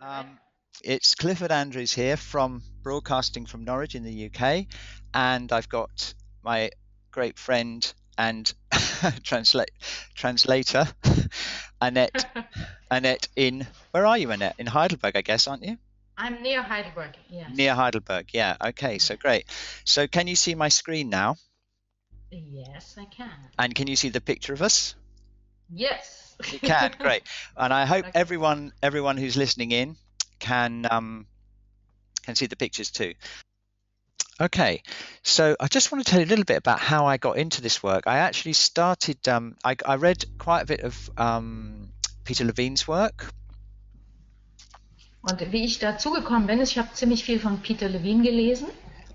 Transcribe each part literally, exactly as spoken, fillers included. Um, it's Clifford Andrews here from broadcasting from Norwich in the U K, and I've got my great friend and translate translator Annette. Annette in where are you, Annette? In Heidelberg, I guess, aren't you? I'm near Heidelberg. Yes. Near Heidelberg. Yeah. Okay. So great. So can you see my screen now? Yes, I can. And can you see the picture of us? Yes. You can. Great. And I hope okay. everyone everyone who's listening in can um can see the pictures too. Okay, so I just want to tell you a little bit about how I got into this work. I actually started, um, I, I read quite a bit of um, Peter Levine's work. Und wie ich dazu gekommen bin, ist, ich habe ziemlich viel von Peter Levine gelesen.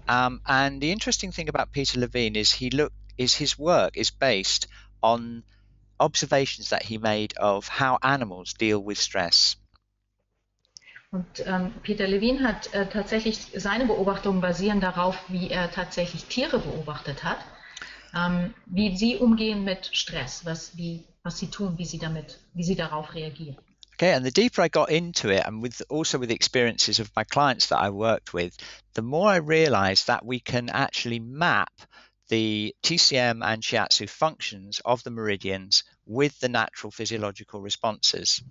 Um, and the interesting thing about Peter Levine is he look is his work is based on observations that he made of how animals deal with stress. Und ähm, Peter Levine hat äh, tatsächlich seine Beobachtungen basieren darauf, wie er tatsächlich Tiere beobachtet hat, ähm, wie sie umgehen mit Stress, was, wie, was sie tun, wie sie damit, wie sie darauf reagieren. Okay, and the deeper I got into it, and with also with the experiences of my clients that I worked with, the more I realized that we can actually map the T C M and Shiatsu functions of the meridians with the natural physiological responses.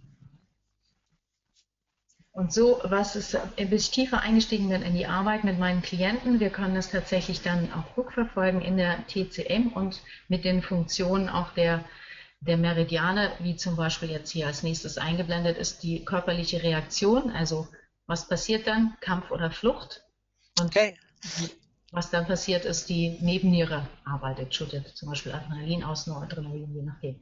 Und so, was ist, bis ich tiefer eingestiegen bin in die Arbeit mit meinen Klienten, wir können das tatsächlich dann auch rückverfolgen in der T C M und mit den Funktionen auch der, der Meridiane, wie zum Beispiel jetzt hier als nächstes eingeblendet ist, die körperliche Reaktion, also was passiert dann, Kampf oder Flucht, und okay. was dann passiert ist, die Nebenniere arbeitet, schüttet zum Beispiel Adrenalin aus, Noradrenalin, je nachdem.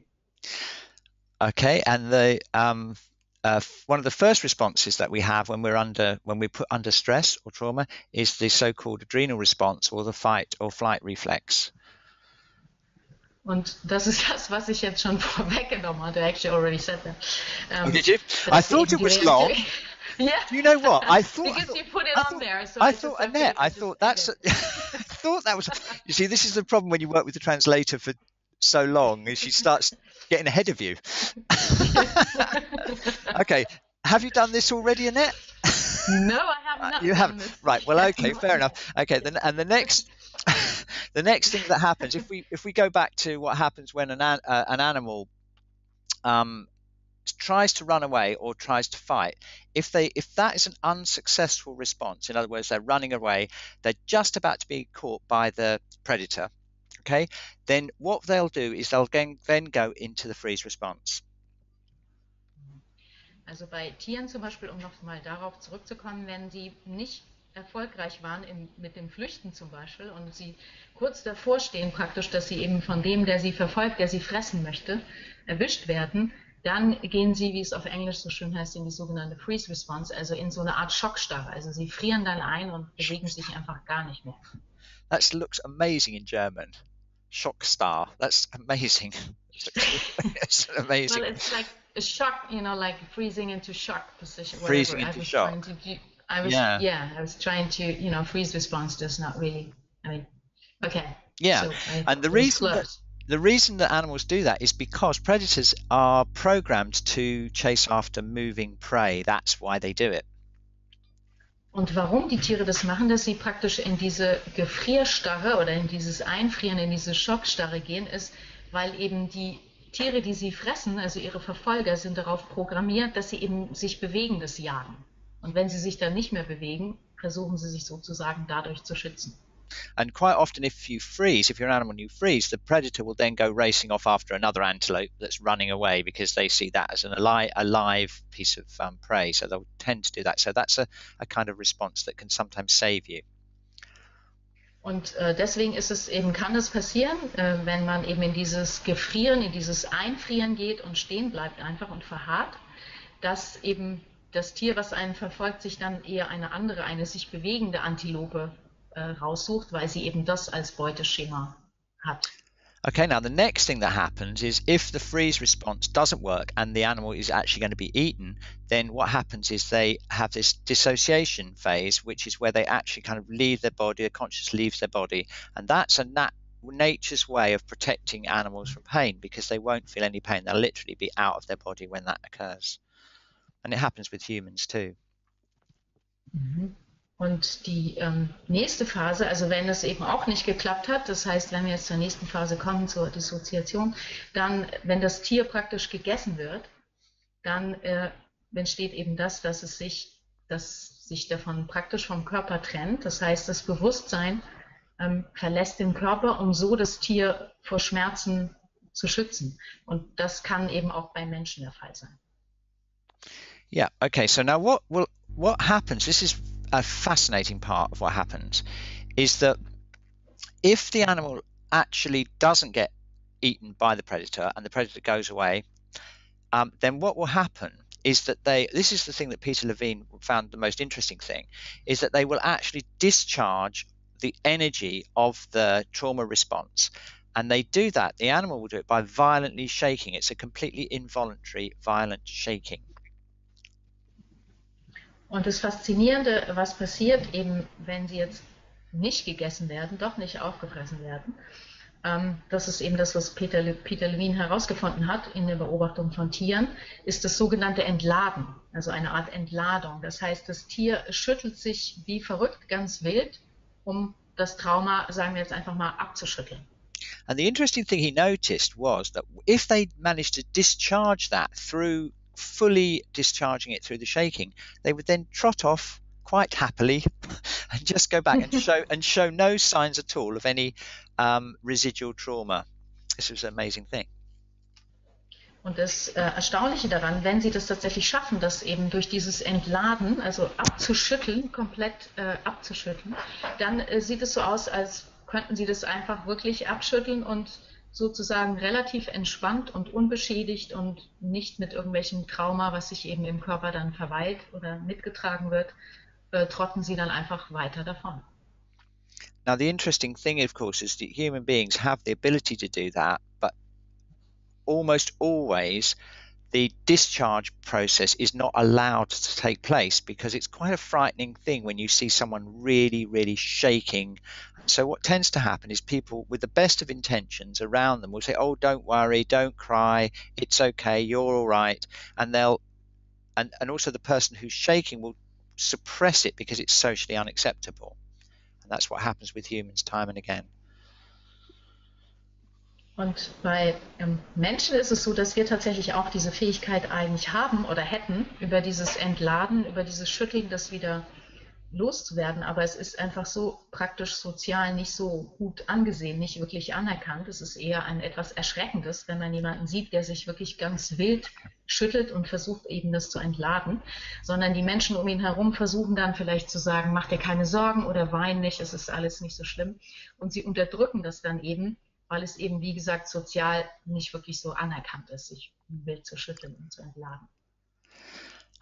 Okay, and the... Um Uh, one of the first responses that we have when we're under, when we put under stress or trauma, is the so-called adrenal response or the fight or flight reflex. Und das ist das, was ich jetzt schon vorweggenommen hatte. I actually already said that. Um, oh, did you? I thought it was long. Yeah. Do you know what? I thought because I thought, you put it I on thought, there. So I thought Annette. I thought that's. A, I thought that was. A, you see, this is the problem when you work with the translator for so long, is she starts getting ahead of you. Okay, have you done this already, Annette? No, I have not. You haven't, right? Well, okay, fair enough. Okay, then, and the next, the next thing that happens, if we if we go back to what happens when an uh, an animal um, tries to run away or tries to fight, if they if that is an unsuccessful response, in other words, they're running away, they're just about to be caught by the predator. Okay, then what they'll do is they'll then go into the freeze response. Also bei Tieren zum Beispiel, um nochmal darauf zurückzukommen, wenn sie nicht erfolgreich waren in, mit dem Flüchten zum Beispiel und sie kurz davor stehen praktisch, dass sie eben von dem, der sie verfolgt, der sie fressen möchte, erwischt werden, dann gehen sie, wie es auf Englisch so schön heißt, in die sogenannte Freeze Response, also in so eine Art Schockstarre. Also sie frieren dann ein und bewegen sich einfach gar nicht mehr. That looks amazing in German. Schockstarre. That's amazing. It's amazing. Well, it's like a shock, you know, like freezing into shock position. Whatever. Freezing into I was shock. Trying to do, I was, yeah. yeah, I was trying to, you know, freeze response does not really, I mean, okay. Yeah, so I, and the reason, that, the reason that animals do that is because predators are programmed to chase after moving prey. That's why they do it. Und warum die Tiere das machen, dass sie praktisch in diese Gefrierstarre oder in dieses Einfrieren, in diese Schockstarre gehen, ist, weil eben die Tiere, die sie fressen, also ihre Verfolger, sind darauf programmiert, dass sie eben sich bewegendes jagen. Und wenn sie sich dann nicht mehr bewegen, versuchen sie sich sozusagen dadurch zu schützen. And quite often if you freeze, if you're an animal and you freeze, the predator will then go racing off after another antelope that's running away because they see that as an alive, alive piece of um, prey. So they'll tend to do that. So that's a, a kind of response that can sometimes save you. Und äh, deswegen ist es eben, kann es passieren, äh, wenn man eben in dieses Gefrieren, in dieses Einfrieren geht und stehen bleibt einfach und verharrt, dass eben das Tier, was einen verfolgt, sich dann eher eine andere, eine sich bewegende Antilope raussucht, weil sie eben das als Beuteschema hat. Okay, now the next thing that happens is if the freeze response doesn't work and the animal is actually going to be eaten, then what happens is they have this dissociation phase, which is where they actually kind of leave their body, the conscious leaves their body, and that's a nat nature's way of protecting animals from pain because they won't feel any pain. They'll literally be out of their body when that occurs. And it happens with humans too. Und die ähm, nächste Phase, also wenn das eben auch nicht geklappt hat, das heißt, wenn wir jetzt zur nächsten Phase kommen, zur Dissoziation, dann, wenn das Tier praktisch gegessen wird, dann äh, entsteht eben das, dass es sich, dass sich davon praktisch vom Körper trennt. Das heißt, das Bewusstsein ähm, verlässt den Körper, um so das Tier vor Schmerzen zu schützen. Und das kann eben auch bei Menschen der Fall sein. Yeah, okay, so now what will what happens, this is a fascinating part of what happens, is that if the animal actually doesn't get eaten by the predator and the predator goes away, um, then what will happen is that they, this is the thing that Peter Levine found the most interesting thing, is that they will actually discharge the energy of the trauma response. And they do that, the animal will do it by violently shaking. It's a completely involuntary, violent shaking. Und das Faszinierende, was passiert, eben wenn sie jetzt nicht gegessen werden, doch nicht aufgefressen werden, ähm, das ist eben das, was Peter, Le Peter Levine herausgefunden hat in der Beobachtung von Tieren, ist das sogenannte Entladen, also eine Art Entladung. Das heißt, das Tier schüttelt sich wie verrückt, ganz wild, um das Trauma, sagen wir jetzt einfach mal, abzuschütteln. And the interesting thing he noticed was that if they managed to discharge that through fully discharging it through the shaking, they would then trot off quite happily and just go back and show and show no signs at all of any um, residual trauma. This was an amazing thing. Und das äh, Erstaunliche daran, wenn sie das tatsächlich schaffen, das eben durch dieses Entladen, also abzuschütteln, komplett äh, abzuschütteln, dann äh, sieht es so aus, als könnten sie das einfach wirklich abschütteln und sozusagen relativ entspannt und unbeschädigt und nicht mit irgendwelchem Trauma, was sich eben im Körper dann verweilt oder mitgetragen wird, äh, trotten sie dann einfach weiter davon. Now the interesting thing, of course, is that human beings have the ability to do that, but almost always the discharge process is not allowed to take place because it's quite a frightening thing when you see someone really, really shaking. So what tends to happen is people with the best of intentions around them will say, oh, don't worry, don't cry, it's okay, you're all right. And they'll, and, and also the person who's shaking will suppress it because it's socially unacceptable. And that's what happens with humans time and again. Und bei ähm, Menschen ist es so, dass wir tatsächlich auch diese Fähigkeit eigentlich haben oder hätten, über dieses Entladen, über dieses Schütteln, das wieder loszuwerden, aber es ist einfach so praktisch sozial nicht so gut angesehen, nicht wirklich anerkannt. Es ist eher ein etwas Erschreckendes, wenn man jemanden sieht, der sich wirklich ganz wild schüttelt und versucht eben das zu entladen, sondern die Menschen um ihn herum versuchen dann vielleicht zu sagen, mach dir keine Sorgen oder wein nicht, es ist alles nicht so schlimm. Und sie unterdrücken das dann eben, weil es eben, wie gesagt, sozial nicht wirklich so anerkannt ist, sich wild zu schütteln und zu entladen.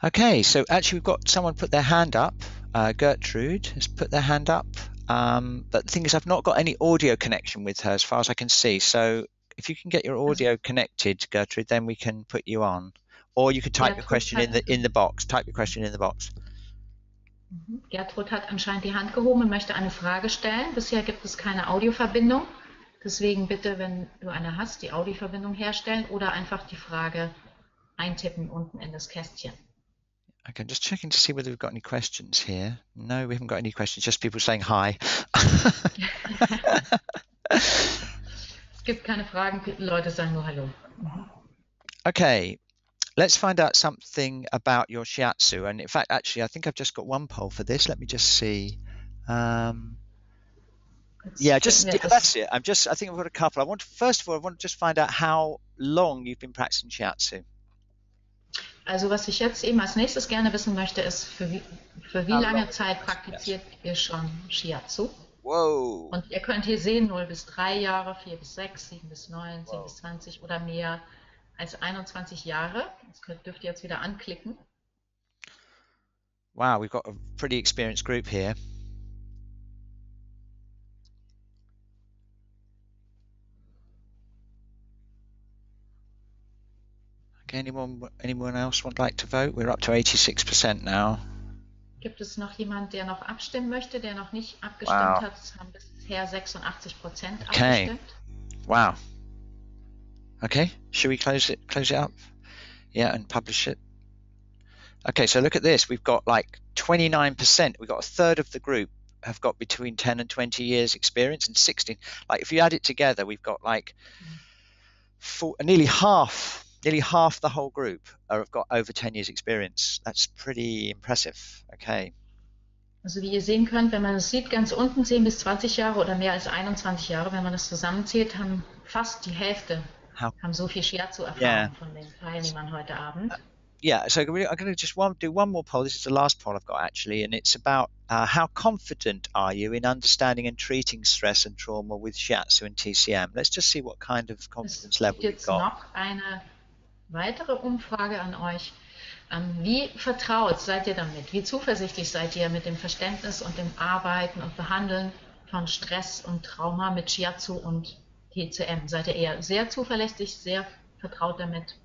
Okay, so actually we've got someone put their hand up. Uh, Gertrude has put their hand up, um, but the thing is I've not got any audio connection with her as far as I can see, so if you can get your audio connected, Gertrude, then we can put you on, or you can type Gertrude your question in the in the box, type your question in the box. Gertrude hat anscheinend die Hand gehoben und möchte eine Frage stellen. Bisher gibt es keine Audioverbindung, deswegen bitte, wenn du eine hast, die Audioverbindung herstellen oder einfach die Frage eintippen unten in das Kästchen. Okay, I'm just checking to see whether we've got any questions here. No, we haven't got any questions, just people saying hi. Es gibt keine Fragen, Leute sagen nur Hallo. Okay, let's find out something about your shiatsu. And in fact, actually, I think I've just got one poll for this. Let me just see. Um, yeah, just that's it. I'm just, I think I've got a couple. I want to, first of all, I want to just find out how long you've been practicing shiatsu. Also was ich jetzt eben als nächstes gerne wissen möchte, ist, für wie, für wie lange Zeit praktiziert ihr schon Shiatsu? Wow. Und ihr könnt hier sehen, null bis drei Jahre, vier bis sechs, sieben bis neun, wow. zehn bis zwanzig oder mehr als einundzwanzig Jahre. Das könnt, dürft ihr jetzt wieder anklicken. Wow, we've got a pretty experienced group here. Anyone, anyone else would like to vote? We're up to eighty-six percent now. Gibt es noch jemand, der noch abstimmen möchte, der noch nicht abgestimmt wow. hat? Es haben bisher sechsundachtzig Prozent okay. abgestimmt. Wow. Okay. Should we close it? Close it up? Yeah, and publish it. Okay, so look at this. We've got like twenty-nine percent. We've got a third of the group have got between ten and twenty years experience, and sixteen. Like if you add it together, we've got like four, nearly half, nearly half the whole group are, have got over ten years experience. That's pretty impressive. Okay. Also wie ihr sehen könnt, wenn man es sieht, ganz unten zehn bis zwanzig Jahre oder mehr als einundzwanzig Jahre, wenn man das zusammenzählt, haben fast die Hälfte, How? haben so viel Shiatsu erfahren yeah. von den Teilnehmern heute Abend. Uh, yeah, so I'm going to just one, do one more poll. This is the last poll I've got actually, and it's about uh, how confident are you in understanding and treating stress and trauma with Shiatsu and T C M? Let's just see what kind of confidence es level you've got. Es gibt jetzt noch eine weitere Umfrage an euch. Wie vertraut seid ihr damit? Wie zuversichtlich seid ihr mit dem Verständnis und dem Arbeiten und Behandeln von Stress und Trauma mit Shiatsu und T C M? Seid ihr eher sehr zuverlässig, sehr vertraut damit?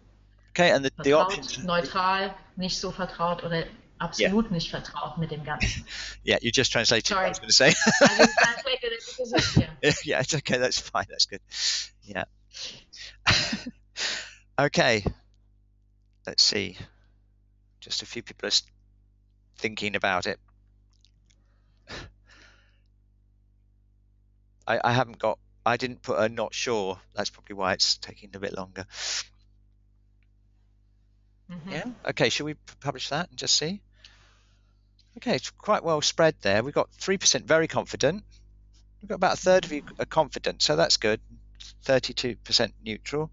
Okay, and the, vertraut, the options, neutral, nicht so vertraut oder absolut yeah. nicht vertraut mit dem Ganzen. Yeah, you just translated Sorry. what I was going to say. I just translated it because it's yeah. yeah, it's okay, that's fine, that's good. Yeah. Okay, let's see. Just a few people are thinking about it. I, I haven't got, I didn't put a not sure. That's probably why it's taking a bit longer. Mm-hmm. Yeah. Okay, should we publish that and just see? Okay, it's quite well spread there. We've got three percent very confident. We've got about a third of you are confident, so that's good. thirty-two percent neutral.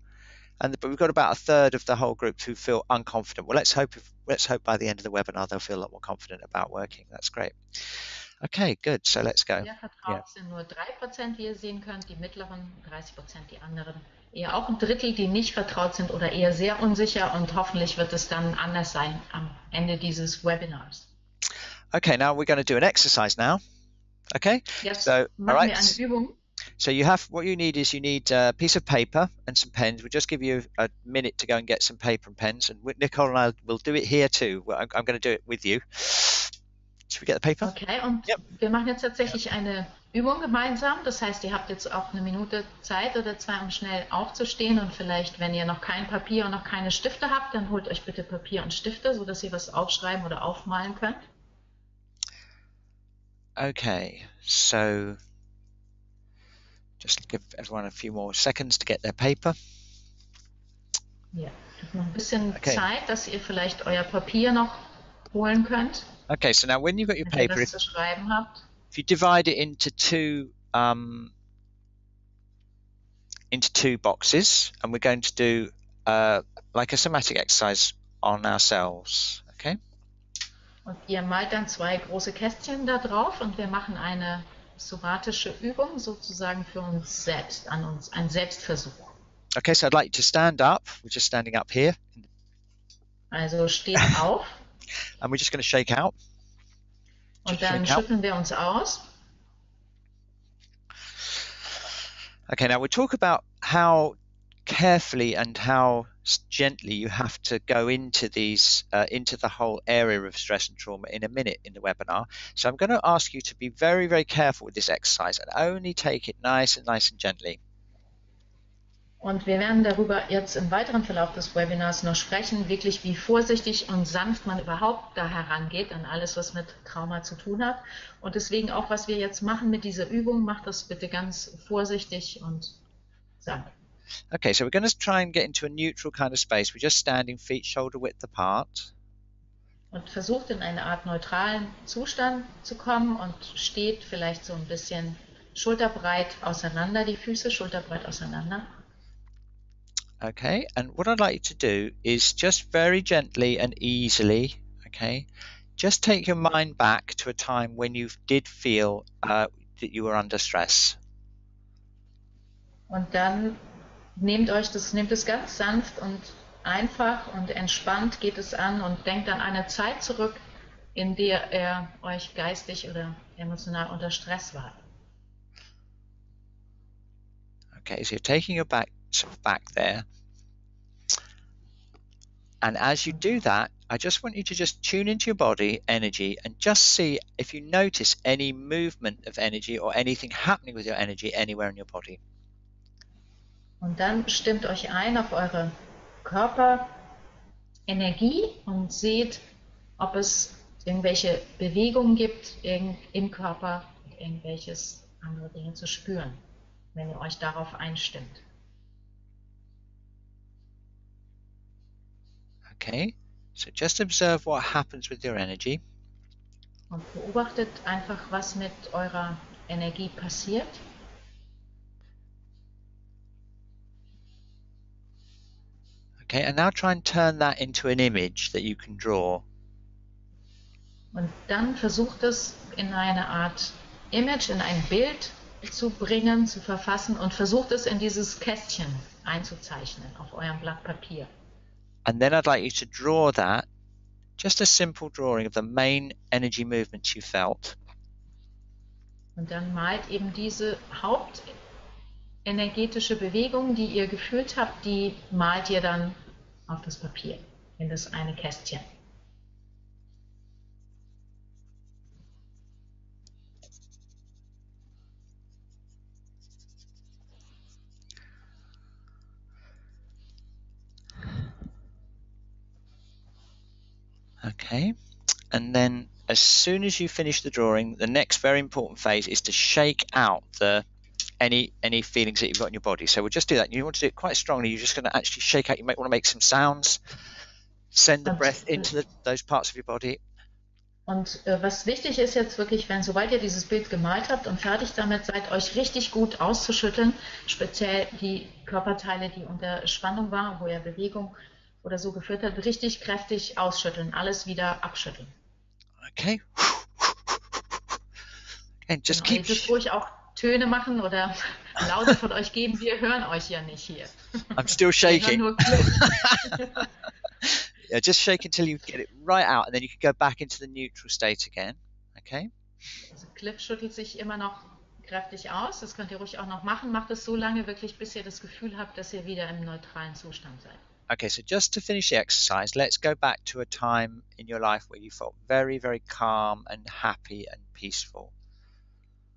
And the, but we've got about a third of the whole group who feel unconfident. Well, let's hope if, let's hope by the end of the webinar they'll feel a lot more confident about working. That's great. Okay, good. So let's go. Ja, vertraut sind nur drei Prozent, wie ihr sehen könnt, die mittleren, dreißig Prozent die anderen. Eher auch ein Drittel, die nicht vertraut sind oder eher sehr unsicher, und hoffentlich wird es dann anders sein am Ende dieses Webinars. Okay, now we're going to do an exercise now. Okay? Yes. So, machen all right. wir eine Übung. So you have, what you need is you need a piece of paper and some pens. We'll just give you a minute to go and get some paper and pens. And Nicole and I will do it here too. I'm, I'm going to do it with you. Should we get the paper? Okay, und yep. wir machen jetzt tatsächlich eine Übung gemeinsam. Das heißt, ihr habt jetzt auch eine Minute Zeit oder zwei, um schnell aufzustehen. Und vielleicht, wenn ihr noch kein Papier und noch keine Stifte habt, dann holt euch bitte Papier und Stifte, sodass ihr was aufschreiben oder aufmalen könnt. Okay, so... Just give everyone a few more seconds to get their paper. Ja, noch ein bisschen okay. Zeit, dass ihr vielleicht euer Papier noch holen könnt. Okay, so now when you've got your paper, ihr das zu schreiben habt. If you divide it into two um, into two boxes, and we're going to do uh, like a somatic exercise on ourselves. Okay. Und ihr malt dann zwei große Kästchen da drauf, und wir machen eine somatische Übung sozusagen für uns selbst, an uns, ein Selbstversuch. Okay, so I'd like you to stand up. We're just standing up here. Also steht auf. And we're just going to shake out. Just Und dann schütteln out. wir uns aus. Okay, now we'll talk about how carefully and how gently you have to go into these uh, into the whole area of stress and trauma in a minute in the webinar. So I'm going to ask you to be very very careful with this exercise and only take it nice and nice and gently. Und wir werden darüber jetzt im weiteren Verlauf des Webinars noch sprechen, wirklich wie vorsichtig und sanft man überhaupt da herangeht an alles, was mit Trauma zu tun hat. Und deswegen auch, was wir jetzt machen mit dieser Übung, macht das bitte ganz vorsichtig und sanft. Okay, so we're going to try and get into a neutral kind of space. We're just standing feet shoulder width apart. Und versucht in eine Art neutralen Zustand zu kommen und steht vielleicht so ein bisschen schulterbreit auseinander, die Füße schulterbreit auseinander. Okay, and what I'd like you to do is just very gently and easily, okay, just take your mind back to a time when you did feel uh, that you were under stress. Und dann nehmt euch das, nehmt es ganz sanft und einfach und entspannt geht es an und denkt an eine Zeit zurück, in der ihr euch geistig oder emotional unter Stress wart. Okay, so you're taking your back, sort of back there. And as you do that, I just want you to just tune into your body energy and just see if you notice any movement of energy or anything happening with your energy anywhere in your body. Und dann stimmt euch ein auf eure Körperenergie und seht, ob es irgendwelche Bewegungen gibt im Körper, irgendwelches andere Dinge zu spüren, wenn ihr euch darauf einstimmt. Okay, so just observe what happens with your energy. Und beobachtet einfach, was mit eurer Energie passiert. Okay, and now try and turn that into an image that you can draw. Und dann versucht es in eine Art Image, in ein Bild zu bringen, zu verfassen und versucht es in dieses Kästchen einzuzeichnen auf eurem Blatt Papier. And then I'd like you to draw that, just a simple drawing of the main energy movements you felt. Und dann malt eben diese hauptenergetische Bewegung, die ihr gefühlt habt, die malt ihr dann auf das Papier, in das eine Kästchen. Okay, and then as soon as you finish the drawing, the next very important phase is to shake out the any any feelings that you've got in your body. So we'll just do that. You want to do it quite strongly. You're just going to actually shake out. You might want to make some sounds. Send the breath into the, those parts of your body. Und äh, was wichtig ist jetzt wirklich, wenn sobald ihr dieses Bild gemalt habt und fertig damit seid, euch richtig gut auszuschütteln, speziell die Körperteile, die unter Spannung waren, wo ihr Bewegung oder so geführt hat, richtig kräftig ausschütteln, alles wieder abschütteln. Okay. And just genau, keep... Ihr dürft ruhig auch Töne machen oder Laute von euch geben, wir hören euch ja nicht hier. I'm still shaking. Nur yeah, just shake until you get it right out and then you can go back into the neutral state again. Okay? Also Cliff schüttelt sich immer noch kräftig aus, das könnt ihr ruhig auch noch machen, macht es so lange wirklich, bis ihr das Gefühl habt, dass ihr wieder im neutralen Zustand seid. Okay, so just to finish the exercise, let's go back to a time in your life where you felt very, very calm and happy and peaceful.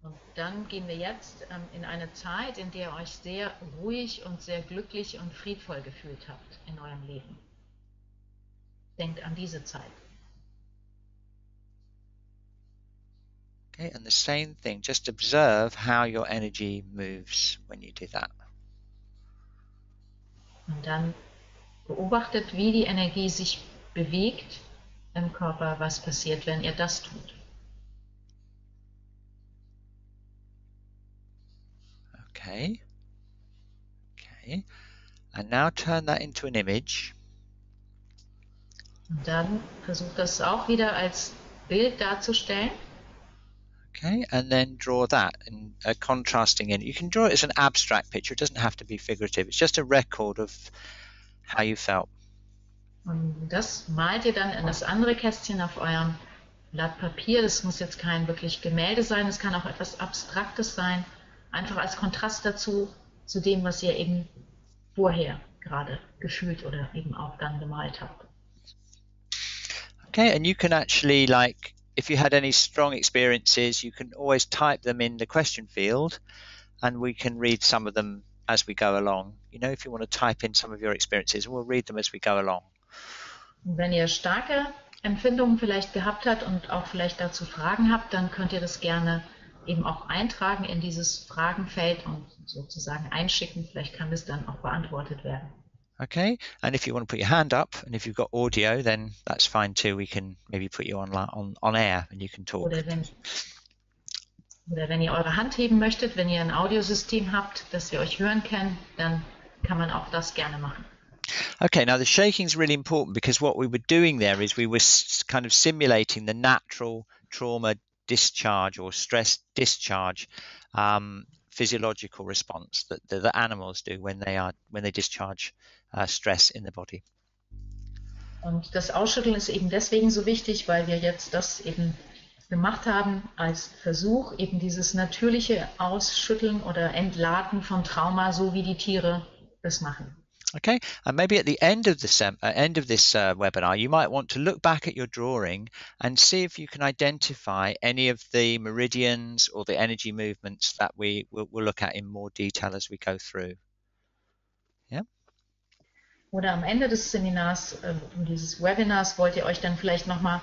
Und dann gehen wir jetzt ähm, in eine Zeit, in der ihr euch sehr ruhig und sehr glücklich und friedvoll gefühlt habt in eurem Leben. Denkt an diese Zeit. Okay, and the same thing, just observe how your energy moves when you do that. Und dann beobachtet, wie die Energie sich bewegt im Körper, was passiert, wenn ihr das tut. Okay. Okay. And now turn that into an image. Und dann versucht das auch wieder als Bild darzustellen. Okay, and then draw that and uh, contrasting in. You can draw it as an abstract picture. It doesn't have to be figurative. It's just a record of how you felt. Und das malt ihr dann in das andere Kästchen auf eurem Blatt Papier. Das muss jetzt kein wirklich Gemälde sein, es kann auch etwas Abstraktes sein, einfach als Kontrast dazu, zu dem, was ihr eben vorher gerade gefühlt oder eben auch dann gemalt habt. Okay, and you can actually, like, if you had any strong experiences, you can always type them in the question field and we can read some of them as we go along. You know, if you want to type in some of your experiences, we'll read them as we go along. Wenn ihr starke Empfindungen vielleicht gehabt habt und auch vielleicht dazu Fragen habt, dann könnt ihr das gerne eben auch eintragen in dieses Fragenfeld und sozusagen einschicken. Vielleicht kann das dann auch beantwortet werden. Okay, and if you want to put your hand up and if you've got audio, then that's fine too. We can maybe put you on, on, on air and you can talk. Oder wenn, Oder wenn ihr eure Hand heben möchtet, wenn ihr ein Audiosystem habt, das wir euch hören können, dann kann man auch das gerne machen. Okay, now the shaking is really important because what we were doing there is we were kind of simulating the natural trauma discharge or stress discharge um, physiological response that the, the animals do when they are when they discharge uh, stress in the body. Und das Ausschütteln ist eben deswegen so wichtig, weil wir jetzt das eben gemacht haben als Versuch, eben dieses natürliche Ausschütteln oder Entladen von Trauma, so wie die Tiere das machen. Okay, and maybe at the end of this, uh, end of this uh, webinar, you might want to look back at your drawing and see if you can identify any of the meridians or the energy movements that we will we'll look at in more detail as we go through. Yeah. oder am Ende des Seminars, äh, dieses Webinars, wollt ihr euch dann vielleicht nochmal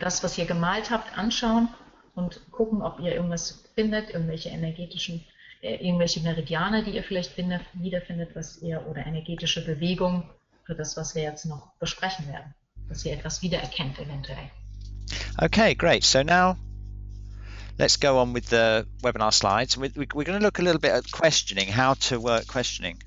das, was ihr gemalt habt, anschauen und gucken, ob ihr irgendwas findet, irgendwelche energetischen, äh, irgendwelche Meridiane, die ihr vielleicht findet, wiederfindet, was ihr, oder energetische Bewegungen für das, was wir jetzt noch besprechen werden, dass ihr etwas wiedererkennt eventuell. Okay, great. So now let's go on with the webinar slides. We're going to look a little bit at questioning, how to work questioning.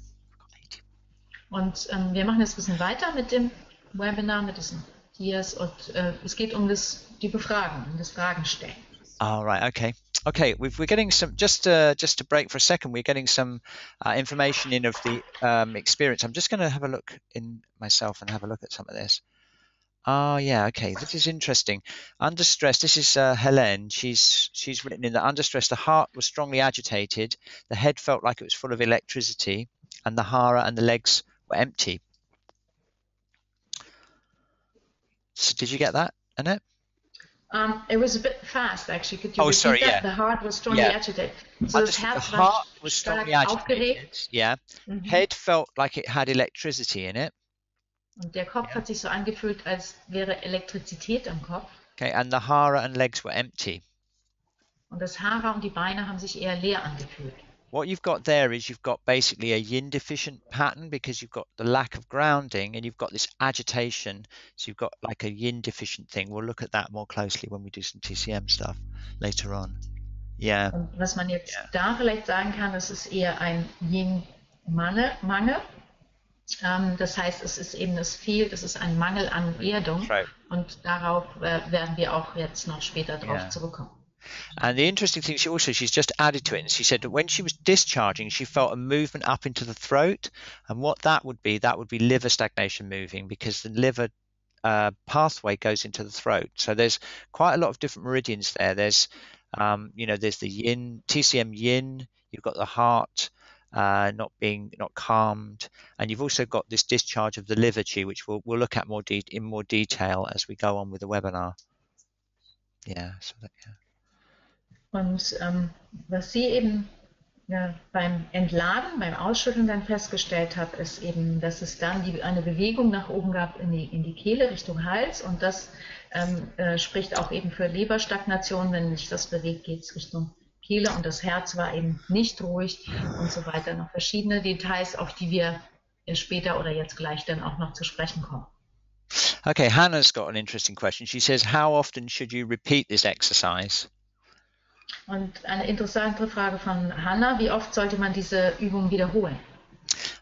Und ähm, wir machen jetzt ein bisschen weiter mit dem Webinar, mit diesen Dias, und äh, es geht um das, die Befragen, um das Fragenstellen. All right, okay. Okay, we've, we're getting some, just uh, just to break for a second, we're getting some uh, information in of the um, experience. I'm just going to have a look in myself and have a look at some of this. Oh, yeah, okay, this is interesting. Under stress, this is uh, Helene. She's she's written in that under stress, the heart was strongly agitated, the head felt like it was full of electricity, and the hara and the legs were empty. So did you get that, Annette? Um, it was a bit fast, actually. Could you oh, repeat sorry, that? Yeah. The heart was strongly yeah. agitated. So the heart was strongly agitated. Yeah. Mm-hmm. Head felt like it had electricity in it. Und der Kopf yeah. hat sich so angefühlt, als wäre Elektrizität im Kopf. Okay, and the hara and legs were empty. Und das Hara und die Beine haben sich eher leer angefühlt. What you've got there is you've got basically a yin deficient pattern because you've got the lack of grounding and you've got this agitation. So you've got like a yin deficient thing. We'll look at that more closely when we do some T C M stuff later on. Yeah. Und was man jetzt yeah. da vielleicht sagen kann, es ist eher ein Yin-Mangel. Um, das heißt, es ist eben, es fehlt, es ist ein Mangel an Erdung. Right. Und darauf äh, werden wir auch jetzt noch später drauf yeah. zurückkommen. And the interesting thing, she also, she's just added to it, and she said that when she was discharging, she felt a movement up into the throat, and what that would be, that would be liver stagnation moving, because the liver uh, pathway goes into the throat. So there's quite a lot of different meridians there. There's, um, you know, there's the yin, T C M yin, you've got the heart uh, not being, not calmed, and you've also got this discharge of the liver qi, which we'll, we'll look at more de in more detail as we go on with the webinar. Yeah, so that, yeah. Und ähm, was sie eben ja, beim Entladen, beim Ausschütteln dann festgestellt hat, ist eben, dass es dann die, eine Bewegung nach oben gab in die, in die Kehle Richtung Hals, und das ähm, äh, spricht auch eben für Leberstagnation. Wenn sich das bewegt, geht es Richtung Kehle, und das Herz war eben nicht ruhig und so weiter. Noch verschiedene Details, auf die wir später oder jetzt gleich dann auch noch zu sprechen kommen. Okay, Hannah's got an interesting question. She says, how often should you repeat this exercise? Und eine interessante Frage von Hannah: Wie oft sollte man diese Übung wiederholen?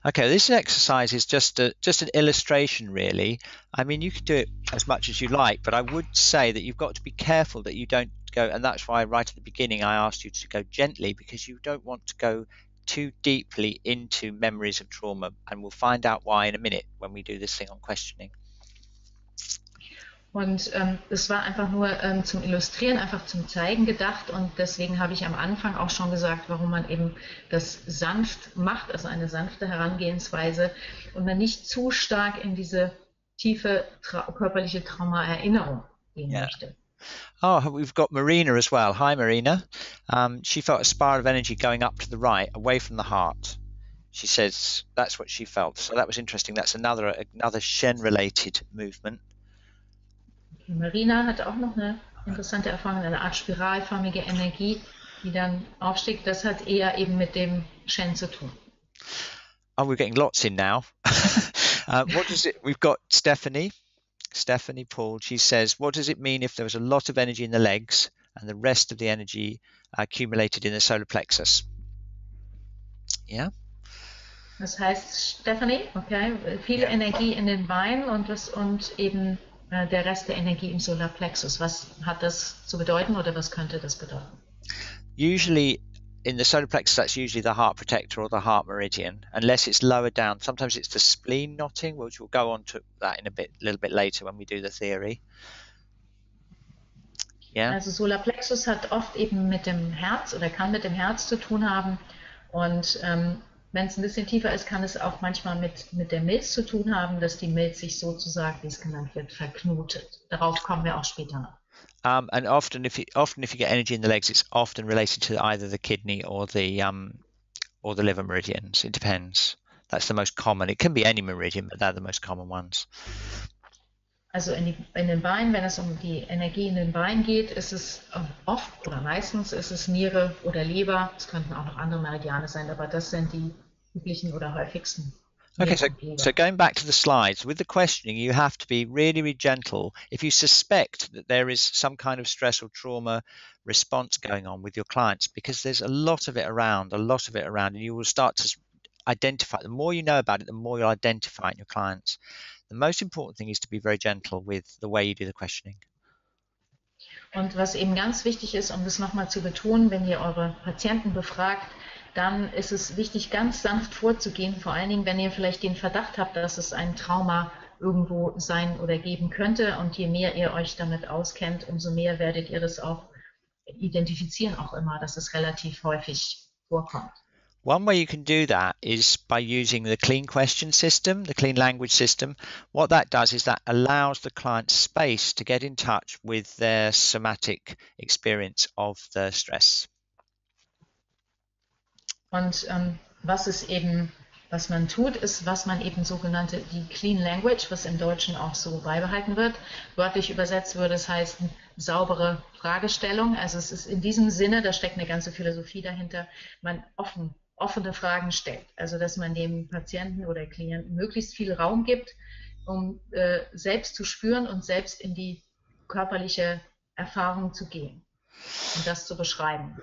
Okay, this exercise is just a, just an illustration, really. I mean, you can do it as much as you like, but I would say that you've got to be careful that you don't go, and that's why right at the beginning I asked you to go gently, because you don't want to go too deeply into memories of trauma, and we'll find out why in a minute when we do this thing on questioning. Und ähm, es war einfach nur ähm, zum Illustrieren, einfach zum Zeigen gedacht, und deswegen habe ich am Anfang auch schon gesagt, warum man eben das sanft macht, also eine sanfte Herangehensweise, und man nicht zu stark in diese tiefe tra- körperliche Trauma-Erinnerung gehen yeah. möchte. Oh, we've got Marina as well. Hi, Marina. Um, she felt a spiral of energy going up to the right, away from the heart. She says that's what she felt. So that was interesting. That's another another Shen-related movement. Marina hat auch noch eine interessante Erfahrung, eine Art spiralförmige Energie, die dann aufstieg. Das hat eher eben mit dem Shen zu tun. Oh, we're getting lots in now. uh, what is it? We've got Stephanie, Stephanie Paul. She says, what does it mean if there was a lot of energy in the legs and the rest of the energy accumulated in the solar plexus? Yeah. Das heißt, Stephanie, okay, viel yeah. Energie in den Beinen und das und eben der Rest der Energie im Solarplexus. Was hat das zu bedeuten oder was könnte das bedeuten? Usually in the solar plexus, that's usually the heart protector or the heart meridian, unless it's lower down. Sometimes it's the spleen knotting, which we'll go on to that in a bit, little bit later when we do the theory. Yeah. Also Solarplexus hat oft eben mit dem Herz oder kann mit dem Herz zu tun haben, und ähm, wenn es ein bisschen tiefer ist, kann es auch manchmal mit, mit der Milz zu tun haben, dass die Milz sich sozusagen, wie es genannt wird, verknotet. Darauf kommen wir auch später noch. Um, and often if, you, often if you get energy in the legs, it's often related to either the kidney or the, um, or the liver meridians. It depends. That's the most common. It can be any meridian, but they're the most common ones. Also in, die, in den Beinen, wenn es um die Energie in den Beinen geht, ist es oft oder meistens ist es Niere oder Leber. Es könnten auch noch andere Meridiane sein, aber das sind die üblichen oder häufigsten. Okay, so, so going back to the slides, with the questioning, you have to be really, really gentle. If you suspect that there is some kind of stress or trauma response going on with your clients, because there's a lot of it around, a lot of it around, and you will start to identify. The more you know about it, the more you'll identify in your clients. The most important thing is to be very gentle with the way you do the questioning. Und was eben ganz wichtig ist, um das nochmal zu betonen, wenn ihr eure Patienten befragt, dann ist es wichtig, ganz sanft vorzugehen, vor allen Dingen, wenn ihr vielleicht den Verdacht habt, dass es ein Trauma irgendwo sein oder geben könnte. Und je mehr ihr euch damit auskennt, umso mehr werdet ihr das auch identifizieren, auch immer, dass es relativ häufig vorkommt. One way you can do that is by using the clean question system, the clean language system. What that does is that allows the client space to get in touch with their somatic experience of the stress. Und ähm, was es eben, was man tut, ist, was man eben sogenannte die Clean Language, was im Deutschen auch so beibehalten wird. Wörtlich übersetzt würde es heißen, saubere Fragestellung. Also es ist in diesem Sinne, da steckt eine ganze Philosophie dahinter, man offen offene Fragen stellt, also dass man dem Patienten oder Klienten möglichst viel Raum gibt, um äh, selbst zu spüren und selbst in die körperliche Erfahrung zu gehen und das zu beschreiben.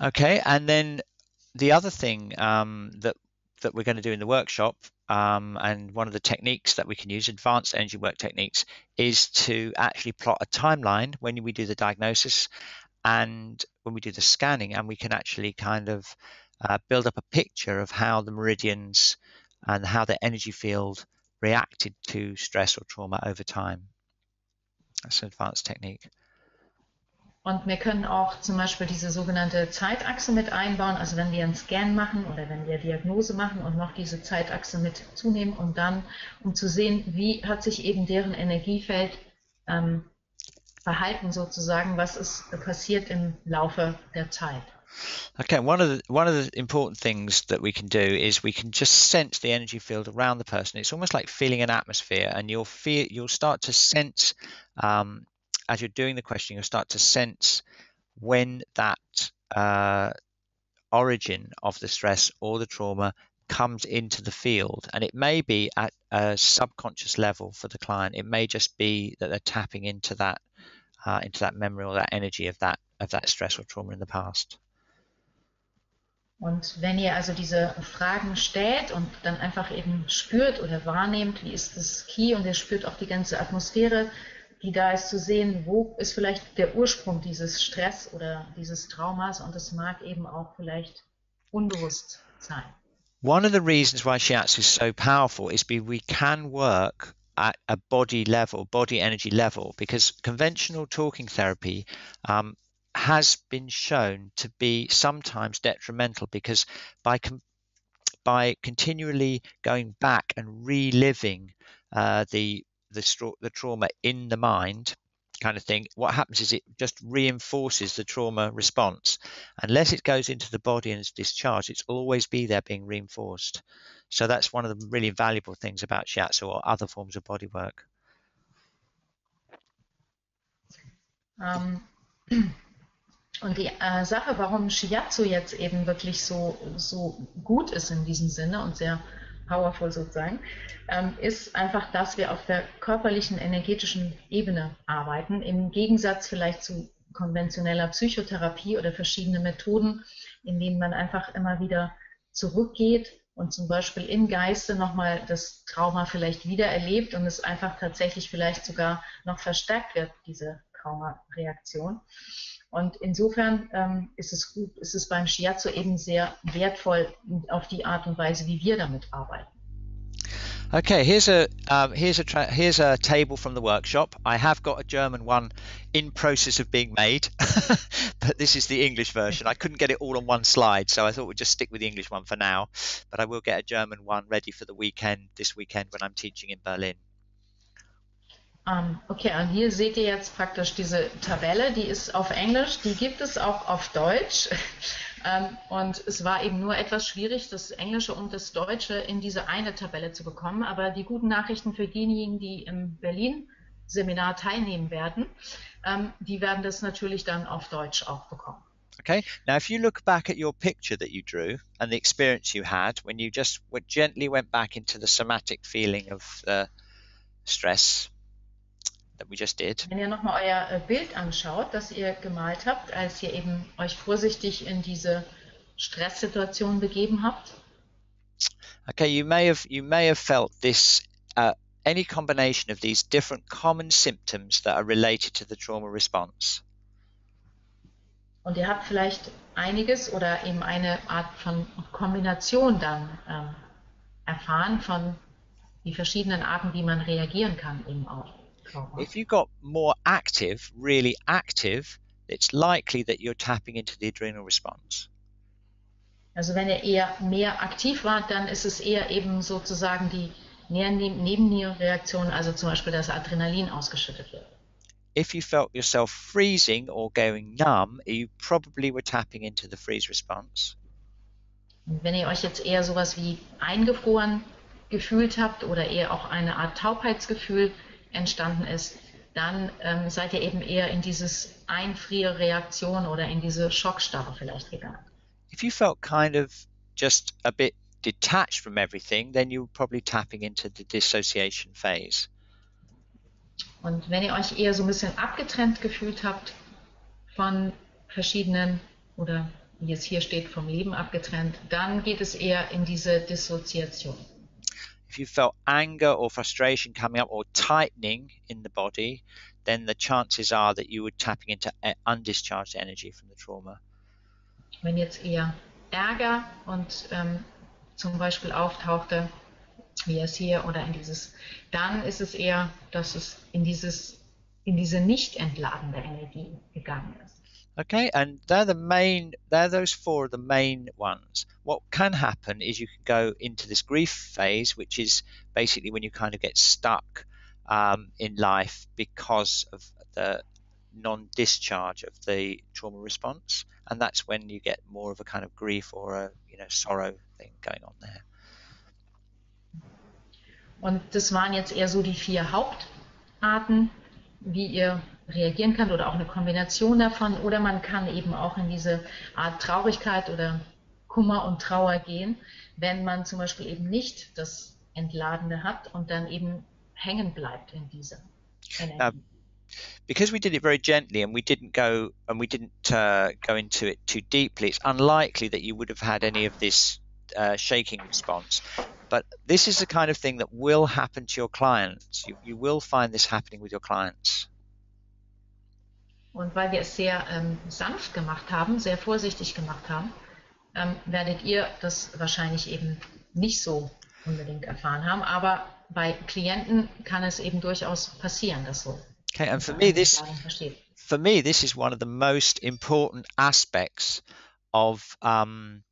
Okay, and then the other thing um, that that we're going to do in the workshop, um, and one of the techniques that we can use, advanced energy work techniques, is to actually plot a timeline when we do the diagnosis and when we do the scanning, and we can actually kind of Uh, build up a picture of how the meridians and how their energy field reacted to stress or trauma over time. That's an advanced technique. Und wir können auch zum Beispiel diese sogenannte Zeitachse mit einbauen, also wenn wir einen Scan machen oder wenn wir Diagnose machen und noch diese Zeitachse mit zunehmen und dann, um zu sehen, wie hat sich eben deren Energiefeld ähm, verhalten sozusagen, was ist passiert im Laufe der Zeit. Okay, one of the one of the important things that we can do is we can just sense the energy field around the person. It's almost like feeling an atmosphere, and you'll feel you'll start to sense um, as you're doing the questioning. You'll start to sense when that uh, origin of the stress or the trauma comes into the field, and it may be at a subconscious level for the client. It may just be that they're tapping into that uh, into that memory or that energy of that of that stress or trauma in the past. Und wenn ihr also diese Fragen stellt und dann einfach eben spürt oder wahrnehmt, wie ist das Ki, und ihr spürt auch die ganze Atmosphäre, die da ist, zu sehen, wo ist vielleicht der Ursprung dieses Stress oder dieses Traumas, und es mag eben auch vielleicht unbewusst sein. One of the reasons why Shiatsu is so powerful is because we can work at a body level, body energy level, because conventional talking therapy um, has been shown to be sometimes detrimental, because by com by continually going back and reliving uh, the the, the trauma in the mind kind of thing, what happens is it just reinforces the trauma response. Unless it goes into the body and is discharged, it's always be there being reinforced. So that's one of the really valuable things about Shiatsu or other forms of body work. Um. Und die äh, Sache, warum Shiatsu jetzt eben wirklich so, so gut ist in diesem Sinne und sehr powerful sozusagen, ähm, ist einfach, dass wir auf der körperlichen, energetischen Ebene arbeiten, im Gegensatz vielleicht zu konventioneller Psychotherapie oder verschiedenen Methoden, in denen man einfach immer wieder zurückgeht und zum Beispiel im Geiste nochmal das Trauma vielleicht wieder erlebt und es einfach tatsächlich vielleicht sogar noch verstärkt wird, diese Traumareaktion. Und insofern ähm, ist es gut, ist es beim Shiatsu eben sehr wertvoll auf die Art und Weise, wie wir damit arbeiten. Okay, here's a um, here's a tra here's a table from the workshop. I have got a German one in process of being made, but this is the English version. I couldn't get it all on one slide, so I thought we'd just stick with the English one for now. But I will get a German one ready for the weekend, this weekend when I'm teaching in Berlin. Okay, und hier seht ihr jetzt praktisch diese Tabelle, die ist auf Englisch, die gibt es auch auf Deutsch. Und es war eben nur etwas schwierig, das Englische und das Deutsche in diese eine Tabelle zu bekommen. Aber die guten Nachrichten für diejenigen, die in Berlin Seminar teilnehmen werden, um, die werden das natürlich dann auf Deutsch auch bekommen. Okay, now if you look back at your picture that you drew and the experience you had when you just gently went back into the somatic feeling of the stress that we just did. Wenn ihr nochmal euer Bild anschaut, das ihr gemalt habt, als ihr eben euch vorsichtig in diese Stresssituation begeben habt. Okay, you may have, you may have felt this uh, any combination of these different common symptoms that are related to the trauma response. Und ihr habt vielleicht einiges oder eben eine Art von Kombination dann ähm, erfahren von die verschiedenen Arten, wie man reagieren kann eben auch. If you got more active, really active, it's likely that you're tapping into the adrenal response. Also wenn ihr eher mehr aktiv wart, dann ist es eher eben sozusagen die Nebennierenreaktion, also zum Beispiel, dass Adrenalin ausgeschüttet wird. If you felt yourself freezing or going numb, you probably were tapping into the freeze response. Und wenn ihr euch jetzt eher sowas wie eingefroren gefühlt habt oder eher auch eine Art Taubheitsgefühl entstanden ist, dann ähm, seid ihr eben eher in dieses Einfrierreaktion oder in diese Schockstarre vielleicht gegangen. If you felt kind of just a bit detached from everything, then you're probably tapping into the dissociation phase. Und wenn ihr euch eher so ein bisschen abgetrennt gefühlt habt von verschiedenen, oder wie es hier steht, vom Leben abgetrennt, dann geht es eher in diese Dissoziation. If you felt anger or frustration coming up or tightening in the body, then the chances are that you were tapping into undischarged energy from the trauma. Wenn jetzt eher Ärger und ähm, zum Beispiel auftauchte, wie es hier oder in dieses, dann ist es eher, dass es in dieses, in diese nicht entladene Energie gegangen ist. Okay, and they're the main, they're those four of the main ones. What can happen is you can go into this grief phase, which is basically when you kind of get stuck um, in life because of the non-discharge of the trauma response, and that's when you get more of a kind of grief or a, you know, sorrow thing going on there. Und das waren jetzt eher so die vier Hauptarten, wie ihr reagieren könnt oder auch eine Kombination davon, oder man kann eben auch in diese Art Traurigkeit oder Kummer und Trauer gehen, wenn man zum Beispiel eben nicht das Entladende hat und dann eben hängen bleibt in dieser Energie. Um, Because we did it very gently and we didn't go and we didn't uh, go into it too deeply, it's unlikely that you would have had any of this uh, shaking response. But this is the kind of thing that will happen to your clients. You, you will find this happening with your clients. Und weil wir es sehr ähm, sanft gemacht haben, sehr vorsichtig gemacht haben, ähm, werdet ihr das wahrscheinlich eben nicht so unbedingt erfahren haben. Aber bei Klienten kann es eben durchaus passieren, dass so. Okay, and for me, this, for me, this is one of the most important aspects of um,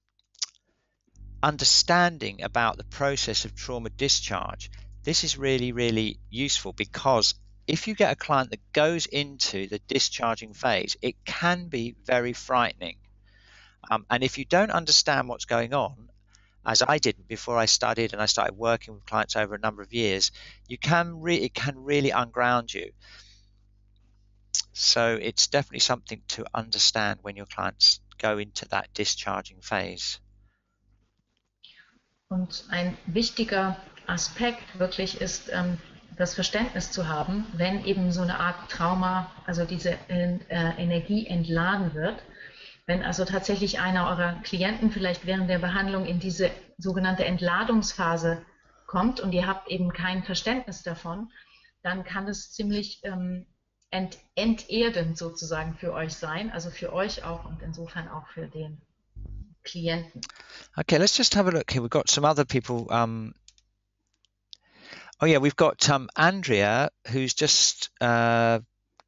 understanding about the process of trauma discharge. This is really, really useful because if you get a client that goes into the discharging phase, it can be very frightening. Um, and if you don't understand what's going on, as I didn't before I studied and I started working with clients over a number of years, you can re it can really unground you. So it's definitely something to understand when your clients go into that discharging phase. Und ein wichtiger Aspekt wirklich ist, ähm, das Verständnis zu haben, wenn eben so eine Art Trauma, also diese äh, Energie entladen wird, wenn also tatsächlich einer eurer Klienten vielleicht während der Behandlung in diese sogenannte Entladungsphase kommt und ihr habt eben kein Verständnis davon, dann kann es ziemlich ähm, ent enterdend sozusagen für euch sein, also für euch auch und insofern auch für den Klienten. Okay, let's just have a look here. We've got some other people. Um, oh yeah, we've got um, Andrea, who's just uh,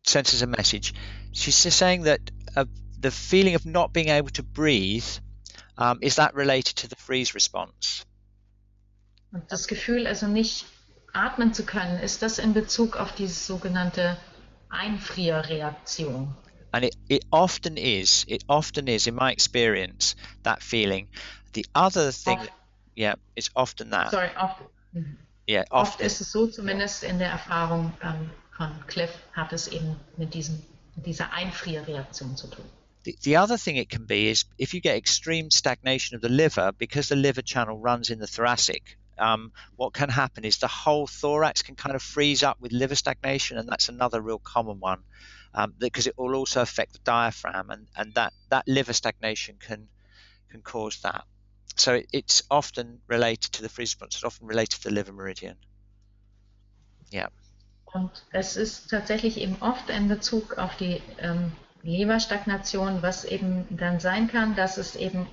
sent us a message. She's just saying that a the feeling of not being able to breathe, um, is that related to the freeze response? Und das Gefühl, also nicht atmen zu können, ist das in Bezug auf diese sogenannte Einfrierreaktion? And it, it often is, it often is, in my experience, that feeling. The other thing, oft. yeah, it's often that. Sorry, oft. Yeah, oft. Oft ist es so, zumindest in der Erfahrung ähm, von Cliff hat es eben mit diesem, mit dieser Einfrierreaktion zu tun. The, the other thing it can be is if you get extreme stagnation of the liver, because the liver channel runs in the thoracic, um, what can happen is the whole thorax can kind of freeze up with liver stagnation, and that's another real common one. Um, because it will also affect the diaphragm, and, and that, that liver stagnation can can cause that. So it, it's often related to the freeze response. It's often related to the liver meridian. Yeah. Und es ist tatsächlich eben oft in Bezug auf die ähm, Leberstagnation, was eben dann sein kann, dass es eben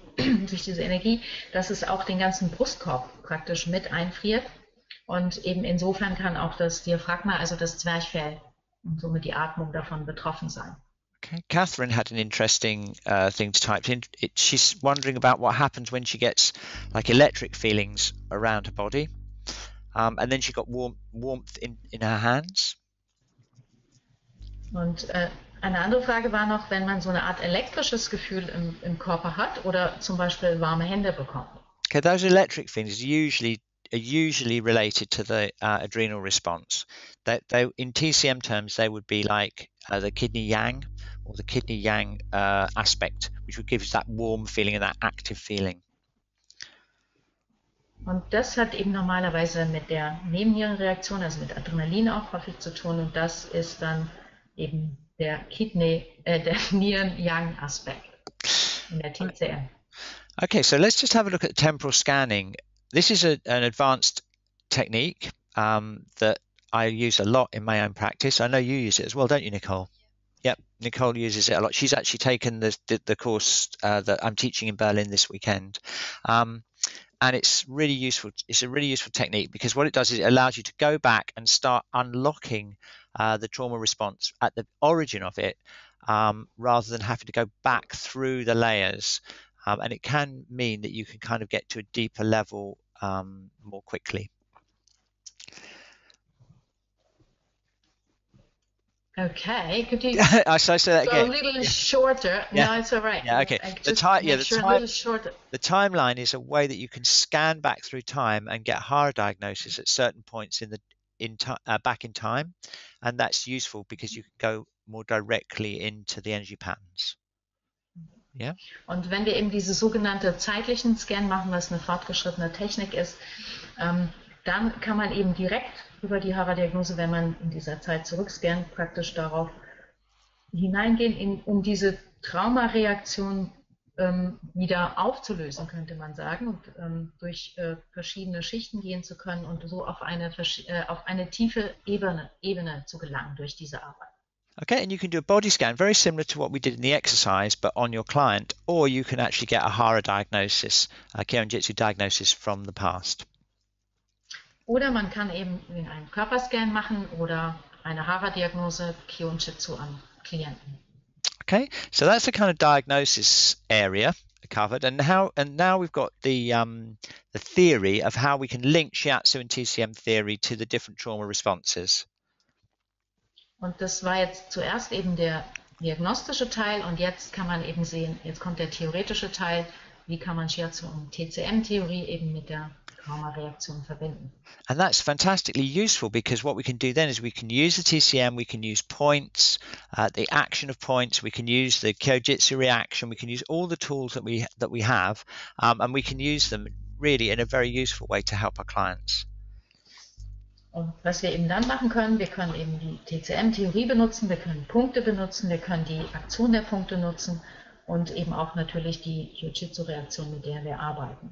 durch diese Energie, dass es auch den ganzen Brustkorb praktisch mit einfriert, und eben insofern kann auch das Diaphragma, also das Zwerchfell, und somit die Atmung davon betroffen sein. Okay. Catherine had an interesting uh, thing to type in. It, she's wondering about what happens when she gets like electric feelings around her body, um, and then she got warm, warmth in, in her hands. Und äh, eine andere Frage war noch, wenn man so eine Art elektrisches Gefühl im, im Körper hat oder zum Beispiel warme Hände bekommt. Okay, those electric things usually are usually related to the uh, adrenal response. That they, in T C M terms, they would be like uh, the kidney yang, or the kidney yang uh, aspect, which would give us that warm feeling and that active feeling. Und das hat eben normalerweise mit der Nebennierenreaktion, also mit Adrenalin auch häufig zu tun, und das ist dann eben der Kidney, äh, der Nieren-Yang-Aspekt in der T C M. Okay, so let's just have a look at temporal scanning. This is a, an advanced technique um, that I use a lot in my own practice. I know you use it as well, don't you, Nicole? Yep, Nicole uses it a lot. She's actually taken the, the, the course uh, that I'm teaching in Berlin this weekend. Um, and it's really useful. It's a really useful technique, because what it does is it allows you to go back and start unlocking uh, the trauma response at the origin of it, um, rather than having to go back through the layers. Um, and it can mean that you can kind of get to a deeper level um, more quickly. Okay, could you? I say that so again. A little yeah. shorter. Yeah. No, it's all right. Yeah, okay. The time, yeah, the sure time, the timeline is a way that you can scan back through time and get higher diagnosis at certain points in the in uh, back in time, and that's useful because you can go more directly into the energy patterns. Yeah. Und wenn wir eben diese sogenannte zeitlichen Scan machen, was eine fortgeschrittene Technik ist, ähm, dann kann man eben direkt über die H A R A-Diagnose, wenn man in dieser Zeit zurückscannt, praktisch darauf hineingehen, in, um diese Traumareaktion ähm, wieder aufzulösen, könnte man sagen, und ähm, durch äh, verschiedene Schichten gehen zu können und so auf eine, äh, auf eine tiefe Ebene, Ebene zu gelangen durch diese Arbeit. Okay, and you can do a body scan very similar to what we did in the exercise, but on your client, or you can actually get a H A R A diagnosis, a Kyorin Jitsu diagnosis from the past. Oder man kann eben einen Körperscan machen oder eine H A R A-Diagnose Kyorin Jitsu am Klienten. Okay, so that's the kind of diagnosis area covered, and how and now we've got the um, the theory of how we can link Shiatsu and T C M theory to the different trauma responses. Und das war jetzt zuerst eben der diagnostische Teil, und jetzt kann man eben sehen, jetzt kommt der theoretische Teil, wie kann man Shiatsu und T C M-Theorie eben mit der Traumareaktion verbinden. And that's fantastically useful, because what we can do then is we can use the T C M, we can use points, uh, the action of points, we can use the Kyojitsu reaction, we can use all the tools that we, that we have, um, and we can use them really in a very useful way to help our clients. Und was wir eben dann machen können, wir können eben die T C M-Theorie benutzen, wir können Punkte benutzen, wir können die Aktion der Punkte nutzen und eben auch natürlich die Jiu-Jitsu-Reaktion, mit der wir arbeiten.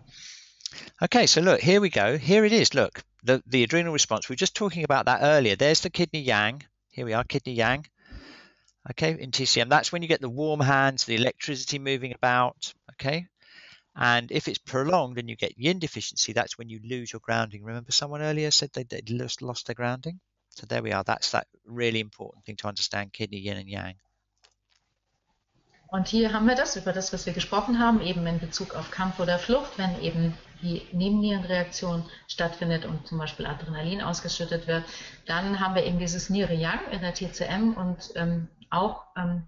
Okay, so look, here we go. Here it is. Look, the, the adrenal response. We were just talking about that earlier. There's the kidney yang. Here we are, kidney yang. Okay, in T C M, that's when you get the warm hands, the electricity moving about. Okay. And if it's prolonged and you get yin deficiency, that's when you lose your grounding. Remember, someone earlier said they, they lost, lost their grounding? So there we are. That's that really important thing to understand, kidney, yin and yang. Und hier haben wir das, über das, was wir gesprochen haben, eben in Bezug auf Kampf oder Flucht, wenn eben die Nebennierenreaktion stattfindet und zum Beispiel Adrenalin ausgeschüttet wird, dann haben wir eben dieses Niere-Yang in der T C M, und ähm, auch ähm,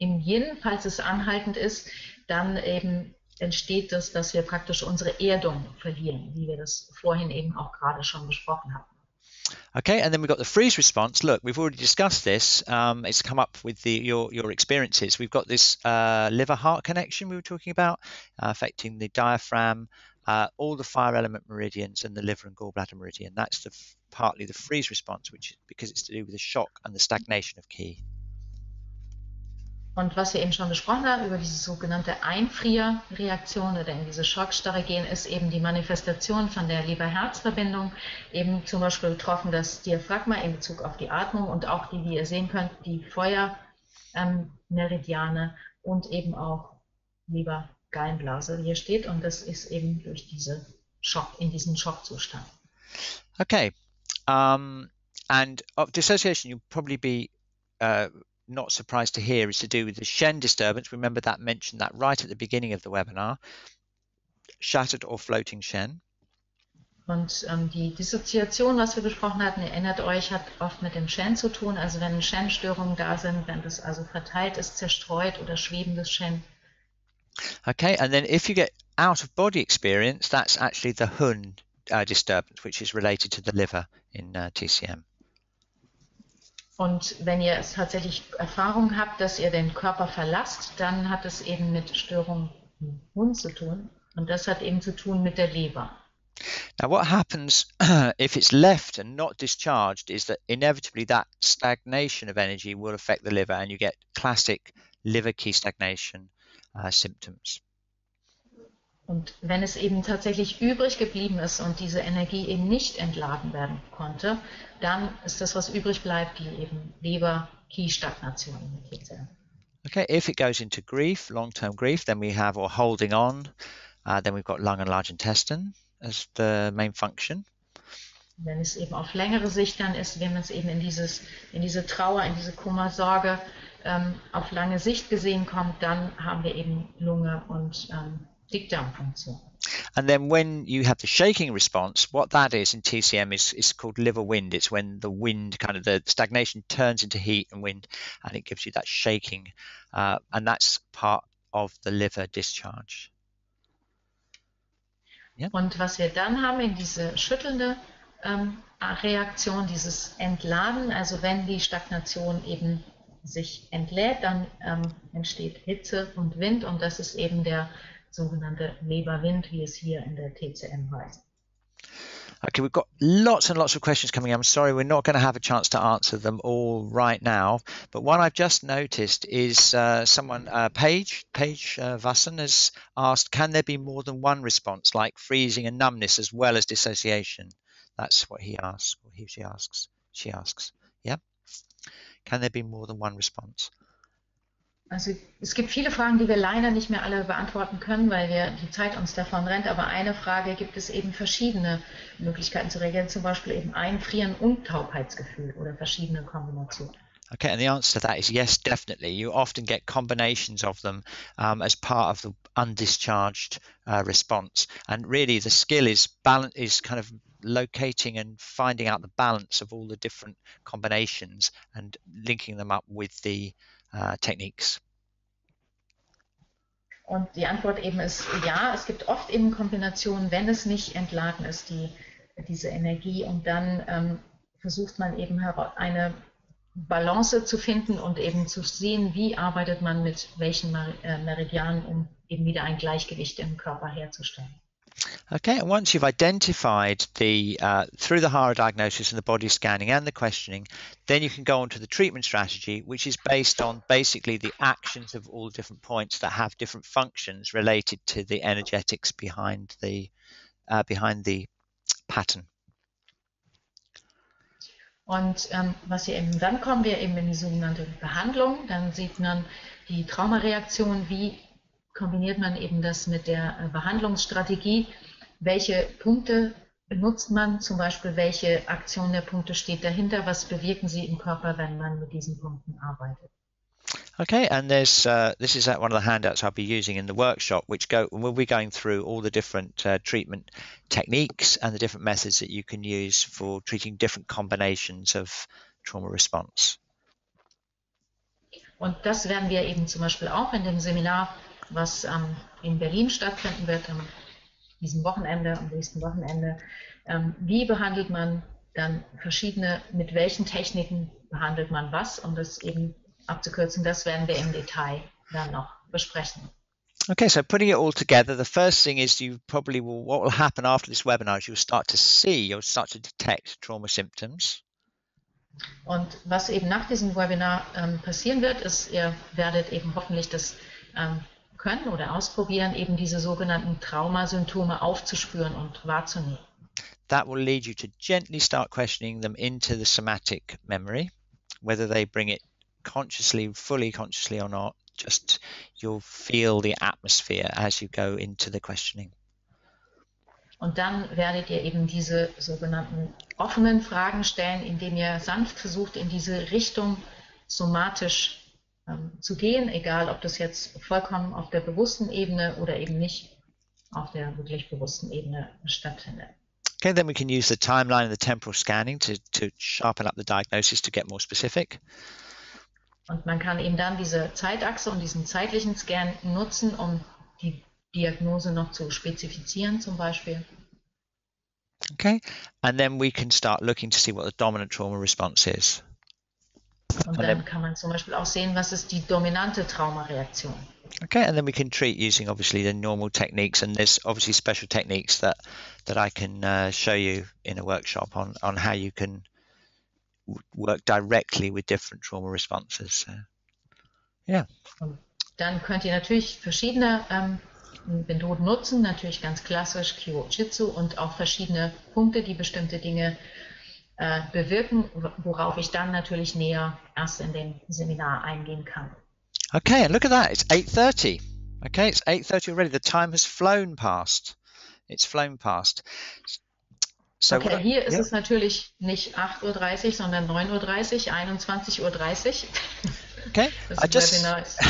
im Yin, falls es anhaltend ist, dann eben entsteht das, dass wir praktisch unsere Erdung verlieren, wie wir das vorhin eben auch gerade schon besprochen hatten. Okay, and then we've got the freeze response. Look, we've already discussed this. Um, it's come up with the, your, your experiences. We've got this uh, liver-heart connection we were talking about, uh, affecting the diaphragm, uh, all the fire element meridians, and the liver and gallbladder meridian. That's the partly the freeze response, which because it's to do with the shock and the stagnation of qi. Und was wir eben schon besprochen haben, über diese sogenannte Einfrierreaktion oder in diese Schockstarre gehen, ist eben die Manifestation von der Leber-Herz-Verbindung, eben zum Beispiel betroffen das Diaphragma in Bezug auf die Atmung und auch die, wie ihr sehen könnt, die Feuermeridiane ähm, und eben auch Leber-Gallenblase hier steht, und das ist eben durch diese Schock, in diesen Schockzustand. Okay, um, and of dissociation you'll probably be uh, not surprised to hear is to do with the Shen disturbance. Remember that mentioned that right at the beginning of the webinar, shattered or floating Shen. Und ähm, die Dissoziation, was wir besprochen hatten, erinnert euch, hat oft mit dem Shen zu tun. Also wenn Shen-Störungen da sind, wenn das also verteilt ist, zerstreut oder schwebendes Shen. Okay, and then if you get out of body experience, that's actually the Hun uh, disturbance, which is related to the liver in uh, T C M. Und wenn ihr es tatsächlich Erfahrung habt, dass ihr den Körper verlasst, dann hat es eben mit Störungen im Hund zu tun. Und das hat eben zu tun mit der Leber. Now what happens if it's left and not discharged is that inevitably that stagnation of energy will affect the liver and you get classic liver qi stagnation uh, symptoms. Und wenn es eben tatsächlich übrig geblieben ist und diese Energie eben nicht entladen werden konnte, dann ist das, was übrig bleibt, die eben Leber-Qi-Stagnation. Okay, if it goes into grief, long-term grief, then we have, or holding on, uh, then we've got lung and large intestine as the main function. Wenn es eben auf längere Sicht dann ist, wenn man es eben in, dieses, in diese Trauer, in diese Kummer-Sorge ähm, auf lange Sicht gesehen kommt, dann haben wir eben Lunge und ähm, And then when you have the shaking response, what that is in T C M is, is called liver wind. It's when the wind, kind of the stagnation turns into heat and wind, and it gives you that shaking. Uh, and that's part of the liver discharge. Yeah. Und was wir dann haben in diese schüttelnde ähm, Reaktion, dieses Entladen, also wenn die Stagnation eben sich entlädt, dann ähm, entsteht Hitze und Wind, und das ist eben der sogenannte Leberwind, wie es hier in der T C M heißt. Okay, we've got lots and lots of questions coming in. I'm sorry, we're not going to have a chance to answer them all right now. But one I've just noticed is uh, someone, uh, Paige, Paige uh, Vassen has asked, can there be more than one response, like freezing and numbness as well as dissociation? That's what he asks, or he, she asks. She asks, yeah? Can there be more than one response? Also es gibt viele Fragen, die wir leider nicht mehr alle beantworten können, weil wir die Zeit uns davon rennt. Aber eine Frage gibt es eben verschiedene Möglichkeiten zu reagieren, zum Beispiel eben Einfrieren und Taubheitsgefühl oder verschiedene Kombinationen. Okay, and the answer to that is yes, definitely. You often get combinations of them um, as part of the undischarged uh, response. And really, the skill is balance is kind of locating and finding out the balance of all the different combinations and linking them up with the Uh, techniques. Und die Antwort eben ist ja, es gibt oft eben Kombinationen, wenn es nicht entladen ist, die, diese Energie, und dann ähm, versucht man eben eine Balance zu finden und eben zu sehen, wie arbeitet man mit welchen Mer äh, Meridianen, um eben wieder ein Gleichgewicht im Körper herzustellen. Okay, and once you've identified the uh, through the Hara diagnosis and the body scanning and the questioning, then you can go on to the treatment strategy, which is based on basically the actions of all different points that have different functions related to the energetics behind the uh, behind the pattern. Und ähm, was hier eben, dann kommen wir eben in die sogenannte Behandlung. Dann sieht man die Traumareaktion, wie kombiniert man eben das mit der Behandlungsstrategie, welche Punkte benutzt man, zum Beispiel welche Aktion der Punkte steht dahinter, was bewirken sie im Körper, wenn man mit diesen Punkten arbeitet. Okay, and there's uh, this is one of the handouts I'll be using in the workshop, which go we'll be going through all the different uh, treatment techniques and the different methods that you can use for treating different combinations of trauma response. Und das werden wir eben zum Beispiel auch in dem Seminar, was ähm, in Berlin stattfinden wird, am diesem Wochenende, am nächsten Wochenende, ähm, wie behandelt man dann verschiedene, mit welchen Techniken behandelt man was, um das eben abzukürzen, das werden wir im Detail dann noch besprechen. Okay, so putting it all together, the first thing is you probably will, what will happen after this webinar is you'll start to see, you'll start to detect trauma symptoms. Und was eben nach diesem Webinar ähm, passieren wird, ist, ihr werdet eben hoffentlich das ähm, können oder ausprobieren, eben diese sogenannten Traumasymptome aufzuspüren und wahrzunehmen. That will lead you to gently start questioning them into the somatic memory, whether they bring it consciously, fully consciously or not. Just you'll feel the atmosphere as you go into the questioning. Und dann werdet ihr eben diese sogenannten offenen Fragen stellen, indem ihr sanft versucht, in diese Richtung somatisch ähm, zu gehen, egal ob das jetzt vollkommen auf der bewussten Ebene oder eben nicht auf der wirklich bewussten Ebene stattfindet. Okay, then we can use the timeline and the temporal scanning to, to sharpen up the diagnosis to get more specific. Und man kann eben dann diese Zeitachse und diesen zeitlichen Scan nutzen, um die Diagnose noch zu spezifizieren, zum Beispiel. Okay, and then we can start looking to see what the dominant trauma response is. Und dann kann man zum Beispiel auch sehen, was ist die dominante Traumareaktion. Okay, and then we can treat using obviously the normal techniques, and there's obviously special techniques that that I can uh, show you in a workshop on on how you can work directly with different trauma responses. So, yeah. Und dann könnt ihr natürlich verschiedene ähm, Methoden nutzen, natürlich ganz klassisch Kyo-Jitsu und auch verschiedene Punkte, die bestimmte Dinge äh, bewirken, worauf ich dann natürlich näher erst in dem Seminar eingehen kann. Okay, and look at that, it's eight thirty. Okay, it's eight thirty already. The time has flown past. It's flown past. So, okay, what, hier yeah. ist es natürlich nicht acht Uhr dreißig, sondern neun Uhr dreißig, einundzwanzig Uhr dreißig. Okay, das I just... Webinar ist.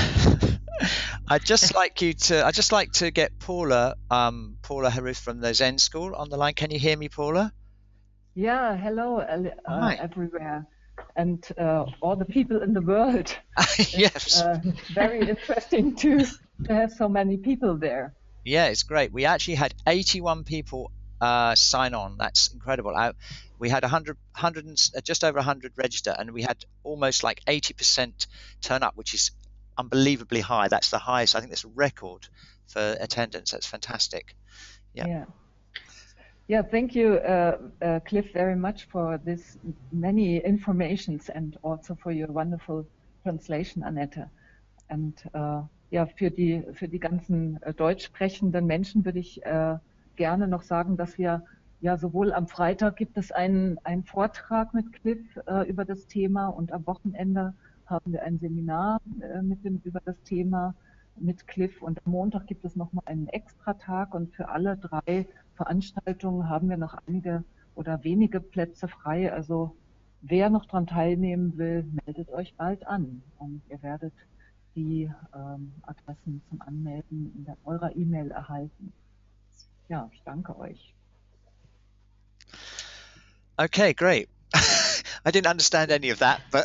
I'd just like you to. I'd just like to get Paula, um, Paula Haruth from the Zen School on the line. Can you hear me, Paula? Yeah. Hello, uh, everywhere, and uh, all the people in the world. Yes. Uh, very interesting to have so many people there. Yeah, it's great. We actually had eighty-one people uh, sign on. That's incredible. I, we had one hundred, one hundred, just over one hundred register, and we had almost like eighty percent turn up, which is unbelievably high. That's the highest. I think that's a record for attendance. That's fantastic. Yeah. Yeah. Yeah. Thank you, uh, uh, Cliff, very much for this many informations and also for your wonderful translation, Annette. And uh, ja, für die für die ganzen uh, deutsch sprechenden Menschen würde ich uh, gerne noch sagen, dass wir ja sowohl am Freitag gibt es einen einen Vortrag mit Cliff uh, über das Thema und am Wochenende haben wir ein Seminar äh, mit dem, über das Thema mit Cliff und am Montag gibt es nochmal einen Extratag und für alle drei Veranstaltungen haben wir noch einige oder wenige Plätze frei. Also wer noch daran teilnehmen will, meldet euch bald an und ihr werdet die ähm, Adressen zum Anmelden in der, eurer E-Mail erhalten. Ja, ich danke euch. Okay, great. I didn't understand any of that, but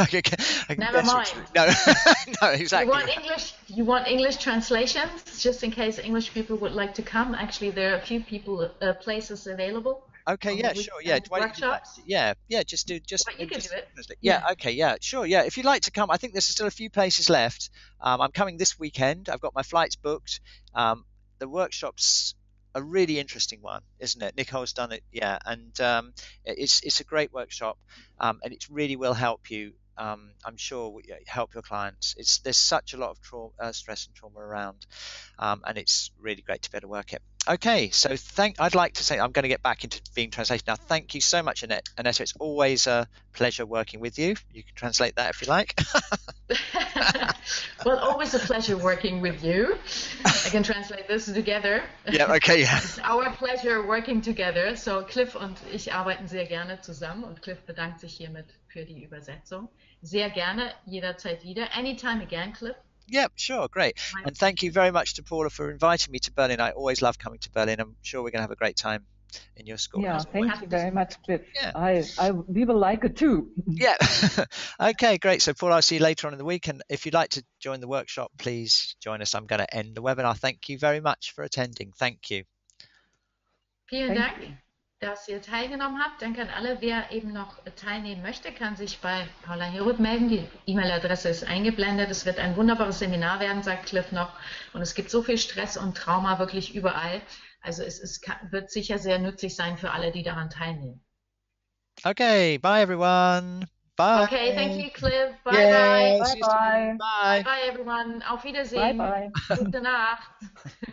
okay, okay. Never mind. No, no, exactly. You want English? You want English translations, just in case English people would like to come. Actually, there are a few people uh, places available. Okay, yeah, sure, yeah. Do workshops. I, yeah, yeah. Just do, just. Well, you can just, do it. Yeah, yeah. Okay. Yeah. Sure. Yeah. If you'd like to come, I think there's still a few places left. Um, I'm coming this weekend. I've got my flights booked. Um, the workshops. A really interesting one, isn't it? Nicole's done it, yeah, and um, it's it's a great workshop, um, and it really will help you. Um, I'm sure help your clients. It's there's such a lot of trauma, uh, stress and trauma around, um, and it's really great to be able to work it. Okay, so thank. I'd like to say I'm going to get back into being translated now. Thank you so much, Annette. Annette, it's always a pleasure working with you. You can translate that if you like. Well, always a pleasure working with you. I can translate this together. Yeah, okay. Yeah. It's our pleasure working together. So Cliff und ich arbeiten sehr gerne zusammen und Cliff bedankt sich hiermit für die Übersetzung. Sehr gerne, jederzeit wieder. Anytime again, Cliff. Yeah, sure, great. And thank you very much to Paula for inviting me to Berlin. I always love coming to Berlin. I'm sure we're going to have a great time in your school. Yeah, thank you very much. Yeah. I, I, we will like it too. Yeah. Okay, great. So Paula, I'll see you later on in the week. And if you'd like to join the workshop, please join us. I'm going to end the webinar. Thank you very much for attending. Thank you. Vielen Dank, dass ihr teilgenommen habt. Danke an alle. Wer eben noch teilnehmen möchte, kann sich bei Paula Haruth melden. Die E-Mail-Adresse ist eingeblendet. Es wird ein wunderbares Seminar werden, sagt Cliff noch. Und es gibt so viel Stress und Trauma wirklich überall. Also es ist, wird sicher sehr nützlich sein für alle, die daran teilnehmen. Okay, bye everyone. Bye. Okay, thank you, Cliff. Bye, Yay. bye. Bye, bye. Bye, bye everyone. Auf Wiedersehen. Bye, bye. Gute Nacht.